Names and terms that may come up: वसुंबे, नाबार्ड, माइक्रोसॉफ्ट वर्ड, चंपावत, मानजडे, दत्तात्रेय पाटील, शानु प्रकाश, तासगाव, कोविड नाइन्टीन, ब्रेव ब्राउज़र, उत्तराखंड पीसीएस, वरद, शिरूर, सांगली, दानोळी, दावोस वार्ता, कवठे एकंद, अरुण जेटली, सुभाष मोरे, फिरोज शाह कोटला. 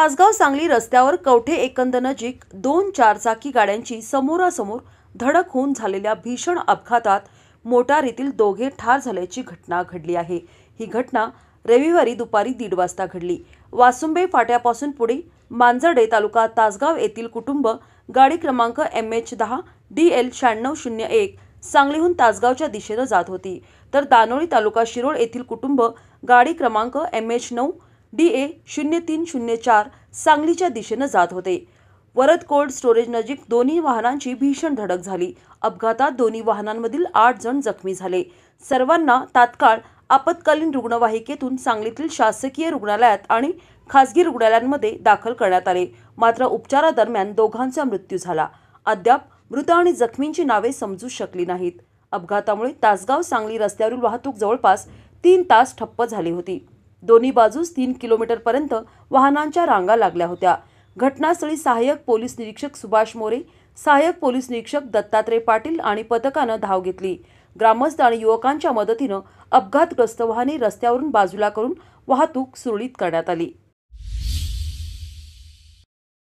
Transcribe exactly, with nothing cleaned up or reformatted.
तासगाव सांगली रस्त्यावर कवठे एकंद नजीक दोन चारचाकी गाड्यांची समोरासमोर धडक होऊन झालेल्या भीषण अपघातात मोटारीतील दोघे ठार झाल्याची घटना घडली आहे। ही घटना रविवारी दुपारी दीड वाजता घडली। वसुंबे फाट्यापासून पुढे मानजडे तालुका तासगाव येथील कुटुंब गाडी क्रमांक एम एच दहा डी एल शहाण्णव शून्य एक सांगलीहून तासगावच्या दिशेने जात होती, तर दानोळी तालुका शिरूर येथील कुटुंब गाडी क्रमांक एम एच नऊ डी ए शून्य तीन शून्य चार सांगलीच्या दिशेने जात होते। वरद कोल्ड स्टोरेज नजीक दोन्ही वाहनांची भीषण धडक झाली। अपघातात दोन्ही वाहनांमधील आठ जण जखमी झाले। सर्वांना तात्काळ आपत्कालीन रुग्णवाहिकेतून सांगलीतील शासकीय रुग्णालयात आणि खासगी रुग्णालयांमध्ये दाखल करण्यात आले, मात्र उपचारादरम्यान दोघांचा मृत्यू झाला। अद्याप मृत आणि जखमींची नावे समजू शकली नाहीत। अपघातामुळे तासगाव सांगली रस्त्यावरील वाहतूक जवळपास तीन तास ठप्प झाली होती। दोन्ही बाजूस तीन किलोमीटर पर्यंत वाहनांच्या रांगा लागल्या होत्या। घटनास्थळी सहाय्यक पोलीस निरीक्षक सुभाष मोरे, सहाय्यक पोलीस निरीक्षक दत्तात्रेय पाटील आणि पथकानं धाव घेतली। ग्रामस्थ आणि युवकांच्या मदतीनं अपघातग्रस्त वाहने रस्त्यावरून बाजूला करून वाहतूक सुरळीत करण्यात आली।